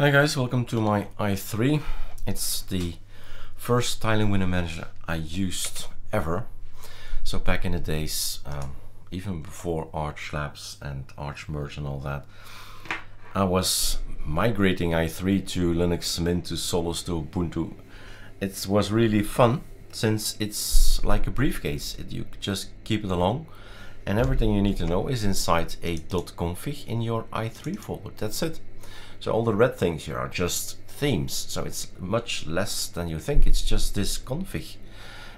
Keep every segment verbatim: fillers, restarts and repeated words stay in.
Hi guys, welcome to my i three. It's the first styling window manager I used ever. So back in the days, um, even before Arch Labs and Arch Merge and all that, I was migrating i three to Linux Mint to Solus to Ubuntu. It was really fun since it's like a briefcase. It, you just keep it along and everything you need to know is inside a .config in your i three folder. That's it. So all the red things here are just themes, so it's much less than you think. It's just this config.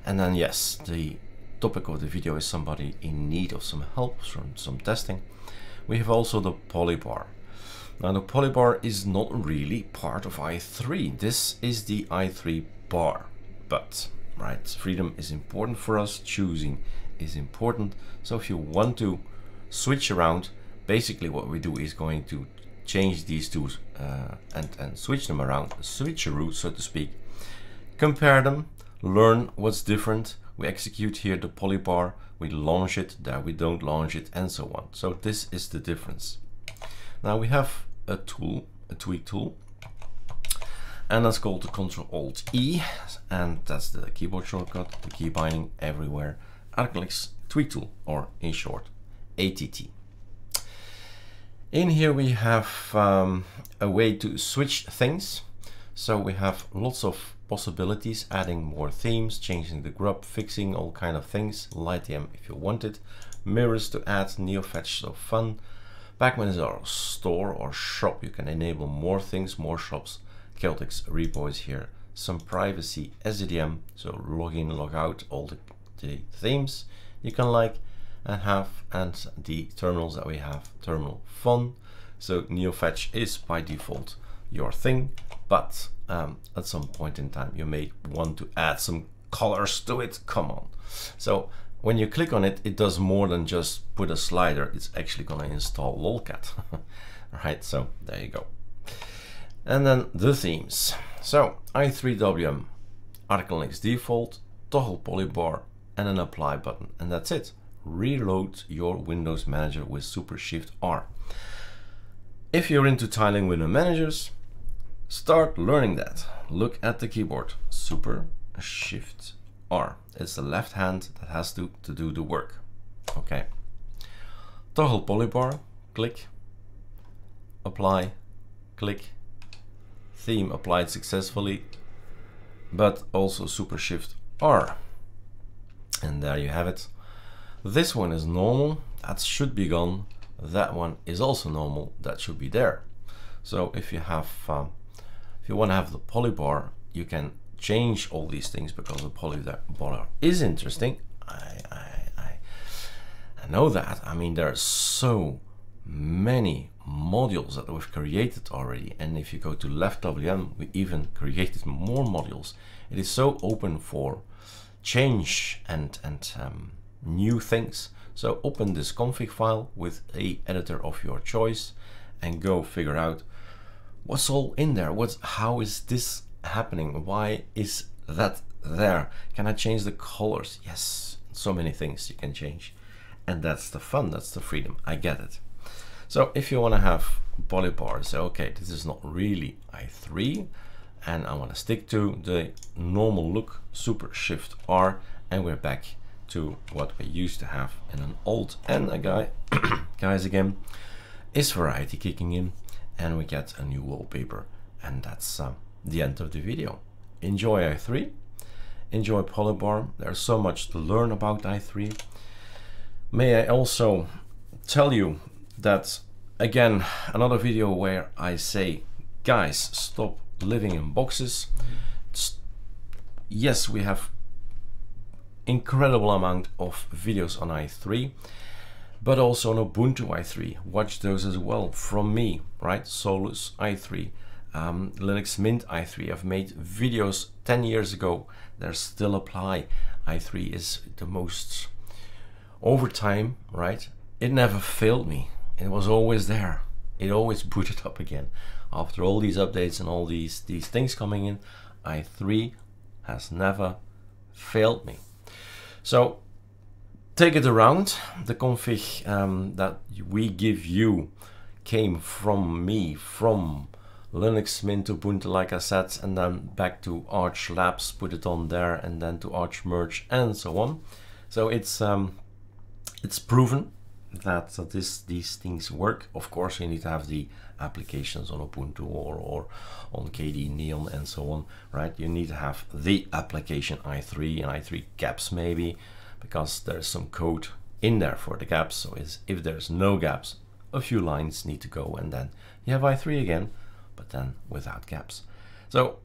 And then yes, the topic of the video is somebody in need of some help from some testing. We have also the polybar. Now the polybar is not really part of i three. This is the i three bar. But right, freedom is important for us, choosing is important. So if you want to switch around, basically what we do is going to change these two uh, and, and switch them around, switcheroo, so to speak. Compare them, learn what's different. We execute here the polybar, we launch it, there we don't launch it, and so on. So this is the difference. Now we have a tool, a tweak tool, and that's called the control alt E, and that's the keyboard shortcut, the key binding everywhere. ArcoLinux tweak tool, or in short, A T T. In here we have um, a way to switch things, so we have lots of possibilities, adding more themes, changing the grub, fixing all kind of things, light dot m if you want it, mirrors to add, NeoFetch, so fun. Pacman is our store or shop, you can enable more things, more shops, Celtics, repos here, some privacy, S D D M, so log in, log out, all the, the themes you can like, and have, and the terminals that we have, terminal fun. So NeoFetch is by default your thing, but um, at some point in time you may want to add some colors to it. Come on. So when you click on it, it does more than just put a slider. It's actually going to install LOLCAT. Right, so there you go. And then the themes. So i three w m, ArcoLinux default, toggle polybar, and an apply button, and that's it. Reload your Windows Manager with Super Shift R. If you're into tiling window managers, start learning that. Look at the keyboard, Super Shift R. It's the left hand that has to, to do the work. Okay. Toggle polybar, click, apply, click, theme applied successfully, but also Super Shift R. And there you have it. This one is normal, that should be gone. That one is also normal, that should be there. So if you have, um, if you want to have the polybar, you can change all these things because the polybar is interesting. I, I, I, I know that. I mean, there are so many modules that we've created already. And if you go to left wm, we even created more modules. It is so open for change and and. Um, new things. So open this config file with a editor of your choice and go figure out what's all in there. What's, how is this happening? Why is that there? Can I change the colors? Yes, so many things you can change. And that's the fun, that's the freedom. I get it. So if you want to have polybar, say, okay, this is not really i three and I want to stick to the normal look, Super Shift R, and we're back to what we used to have in an old. And a guy guys again is variety kicking in, and we get a new wallpaper, and that's uh, the end of the video. Enjoy i three, enjoy polybar. There's so much to learn about i three. May I also tell you that again, another video where I say, guys, stop living in boxes. Yes, we have incredible amount of videos on i three, but also on Ubuntu i three. Watch those as well from me, right? Solus i three, um, Linux Mint i three. I've made videos ten years ago. They still apply. i three is the most over time, right? It never failed me. It was always there. It always booted up again. After all these updates and all these, these things coming in, i three has never failed me. So take it around. The config um, that we give you came from me, from Linux Mint, Ubuntu, like I said, and then back to Arch Labs, put it on there, and then to Arch Merge and so on. So it's um, it's proven that, that this, these things work. Of course, you need to have the applications on Ubuntu or, or on K D E Neon and so on, right? You need to have the application i three and i three gaps maybe, because there's some code in there for the gaps. So is if there's no gaps, a few lines need to go, and then you have i three again, but then without gaps. So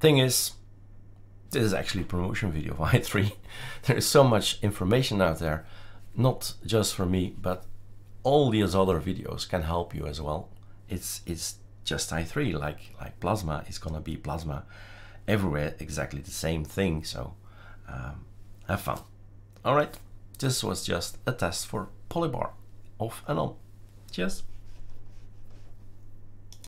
thing is, this is actually a promotion video of i three. There is so much information out there, not just for me, but all these other videos can help you as well. It's it's just i three, like like Plasma is gonna be Plasma everywhere, exactly the same thing. So um, have fun. All right, this was just a test for Polybar. Off and on. Cheers.